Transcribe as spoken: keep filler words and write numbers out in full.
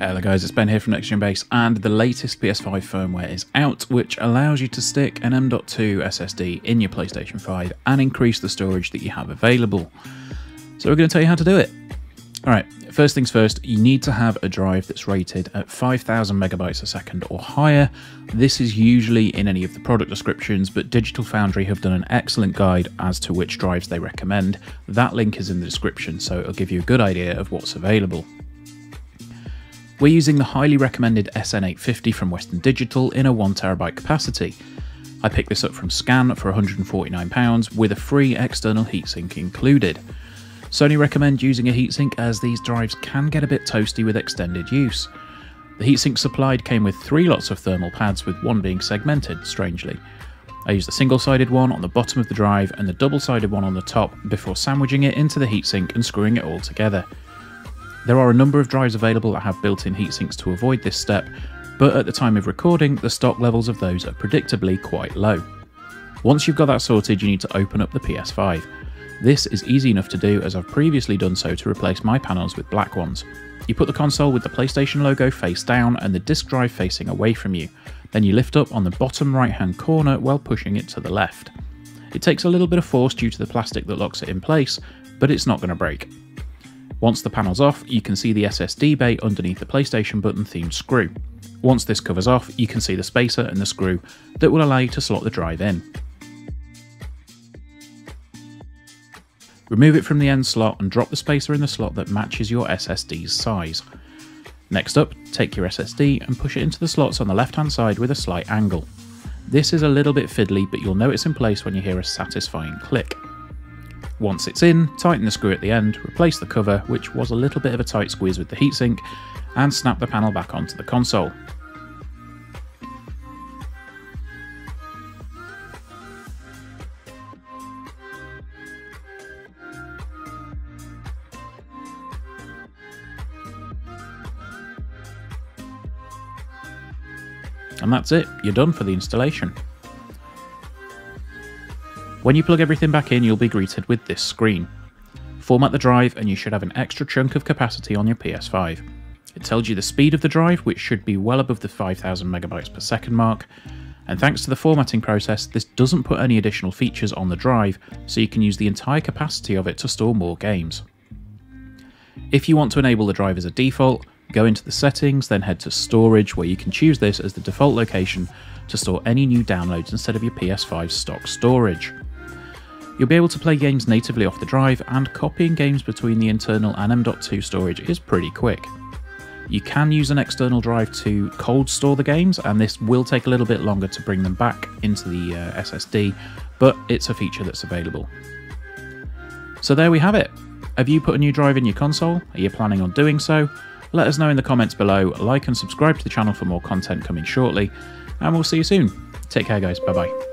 Hello guys, it's Ben here from NextGenBase, and the latest P S five firmware is out, which allows you to stick an M dot two S S D in your PlayStation five and increase the storage that you have available. So we're going to tell you how to do it. Alright, first things first, you need to have a drive that's rated at five thousand megabytes a second or higher. This is usually in any of the product descriptions, but Digital Foundry have done an excellent guide as to which drives they recommend. That link is in the description, so it'll give you a good idea of what's available. We're using the highly recommended S N eight fifty from Western Digital in a one terabyte capacity. I picked this up from Scan for one hundred forty-nine pounds with a free external heatsink included. Sony recommend using a heatsink as these drives can get a bit toasty with extended use. The heatsink supplied came with three lots of thermal pads, with one being segmented, strangely. I used the single-sided one on the bottom of the drive and the double-sided one on the top before sandwiching it into the heatsink and screwing it all together. There are a number of drives available that have built-in heatsinks to avoid this step, but at the time of recording, the stock levels of those are predictably quite low. Once you've got that sorted, you need to open up the P S five. This is easy enough to do, as I've previously done so to replace my panels with black ones. You put the console with the PlayStation logo face down and the disc drive facing away from you. Then you lift up on the bottom right-hand corner while pushing it to the left. It takes a little bit of force due to the plastic that locks it in place, but it's not going to break. Once the panel's off, you can see the S S D bay underneath the PlayStation button themed screw. Once this covers off, you can see the spacer and the screw that will allow you to slot the drive in. Remove it from the end slot and drop the spacer in the slot that matches your S S D's size. Next up, take your S S D and push it into the slots on the left-hand side with a slight angle. This is a little bit fiddly, but you'll know it's in place when you hear a satisfying click. Once it's in, tighten the screw at the end, replace the cover, which was a little bit of a tight squeeze with the heatsink, and snap the panel back onto the console. And that's it, you're done for the installation. When you plug everything back in, you'll be greeted with this screen. Format the drive and you should have an extra chunk of capacity on your P S five. It tells you the speed of the drive, which should be well above the five thousand megabytes per second mark, and thanks to the formatting process, this doesn't put any additional features on the drive, so you can use the entire capacity of it to store more games. If you want to enable the drive as a default, go into the settings, then head to storage, where you can choose this as the default location to store any new downloads instead of your P S five's stock storage. You'll be able to play games natively off the drive, and copying games between the internal and M dot two storage is pretty quick. You can use an external drive to cold store the games, and this will take a little bit longer to bring them back into the uh, S S D, but it's a feature that's available. So there we have it. Have you put a new drive in your console? Are you planning on doing so? Let us know in the comments below, like and subscribe to the channel for more content coming shortly, and we'll see you soon. Take care guys, bye bye.